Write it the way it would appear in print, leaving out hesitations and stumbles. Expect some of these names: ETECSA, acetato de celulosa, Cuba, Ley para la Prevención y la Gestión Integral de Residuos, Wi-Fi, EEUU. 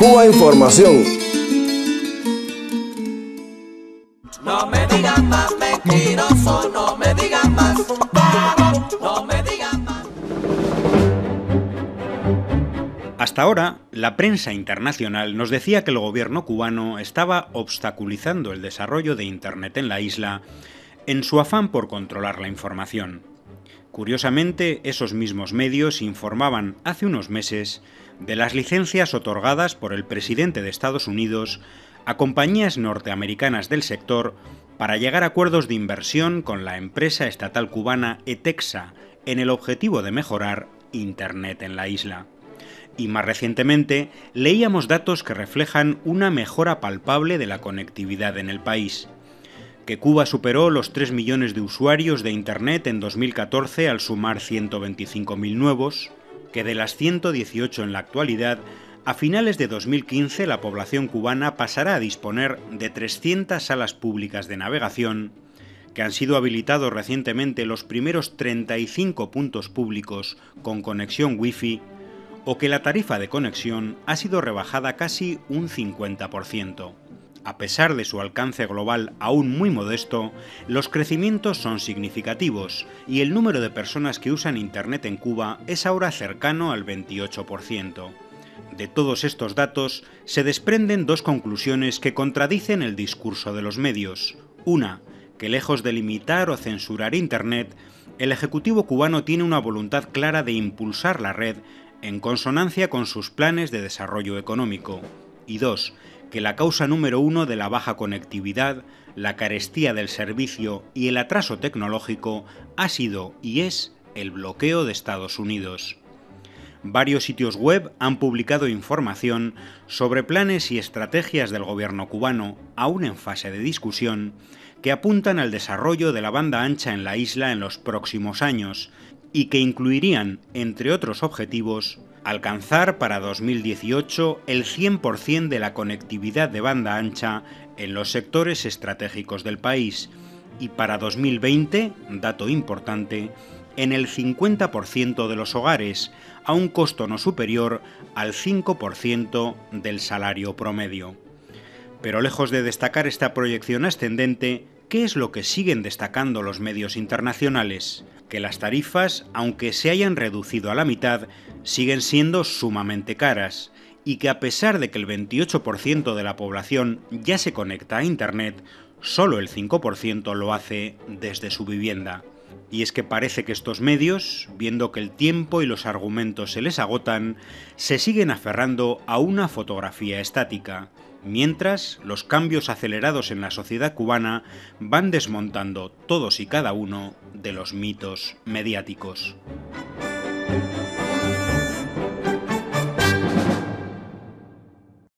Cuba Información. No me digan más mentiroso, no me digan más, no me digan más. Hasta ahora, la prensa internacional nos decía que el gobierno cubano estaba obstaculizando el desarrollo de Internet en la isla en su afán por controlar la información. Curiosamente, esos mismos medios informaban hace unos meses de las licencias otorgadas por el presidente de Estados Unidos a compañías norteamericanas del sector para llegar a acuerdos de inversión con la empresa estatal cubana ETECSA en el objetivo de mejorar Internet en la isla. Y más recientemente, leíamos datos que reflejan una mejora palpable de la conectividad en el país. Que Cuba superó los 3 millones de usuarios de Internet en 2014 al sumar 125.000 nuevos, que de las 118 en la actualidad, a finales de 2015 la población cubana pasará a disponer de 300 salas públicas de navegación, que han sido habilitados recientemente los primeros 35 puntos públicos con conexión Wi-Fi, o que la tarifa de conexión ha sido rebajada casi un 50%. A pesar de su alcance global aún muy modesto, los crecimientos son significativos y el número de personas que usan Internet en Cuba es ahora cercano al 28%. De todos estos datos se desprenden dos conclusiones que contradicen el discurso de los medios. Una, que lejos de limitar o censurar Internet, el Ejecutivo cubano tiene una voluntad clara de impulsar la red en consonancia con sus planes de desarrollo económico. Y dos, que la causa número uno de la baja conectividad, la carestía del servicio y el atraso tecnológico ha sido y es el bloqueo de Estados Unidos. Varios sitios web han publicado información sobre planes y estrategias del gobierno cubano, aún en fase de discusión, que apuntan al desarrollo de la banda ancha en la isla en los próximos años y que incluirían, entre otros objetivos, alcanzar para 2018 el 100% de la conectividad de banda ancha en los sectores estratégicos del país y para 2020, dato importante, en el 50% de los hogares, a un costo no superior al 5% del salario promedio. Pero lejos de destacar esta proyección ascendente, ¿qué es lo que siguen destacando los medios internacionales? Que las tarifas, aunque se hayan reducido a la mitad, siguen siendo sumamente caras y que a pesar de que el 28% de la población ya se conecta a Internet, solo el 5% lo hace desde su vivienda. Y es que parece que estos medios, viendo que el tiempo y los argumentos se les agotan, se siguen aferrando a una fotografía estática. Mientras, los cambios acelerados en la sociedad cubana van desmontando todos y cada uno de los mitos mediáticos.